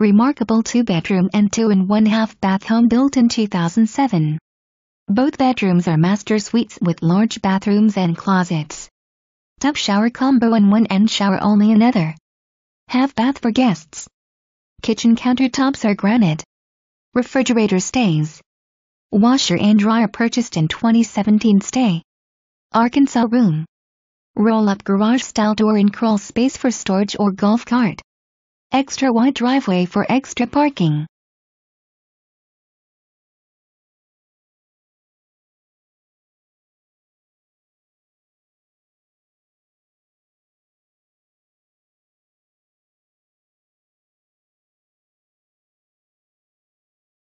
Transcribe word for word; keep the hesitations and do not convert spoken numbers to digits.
remarkable two-bedroom and two and one half bath home built in two thousand seven. Both bedrooms are master suites with large bathrooms and closets. Tub shower combo in one and shower only another. Half bath for guests. Kitchen countertops are granite. Refrigerator stays. Washer and dryer purchased in twenty seventeen stay. Arkansas room. Roll-up garage-style door and crawl space for storage or golf cart. Extra wide driveway for extra parking.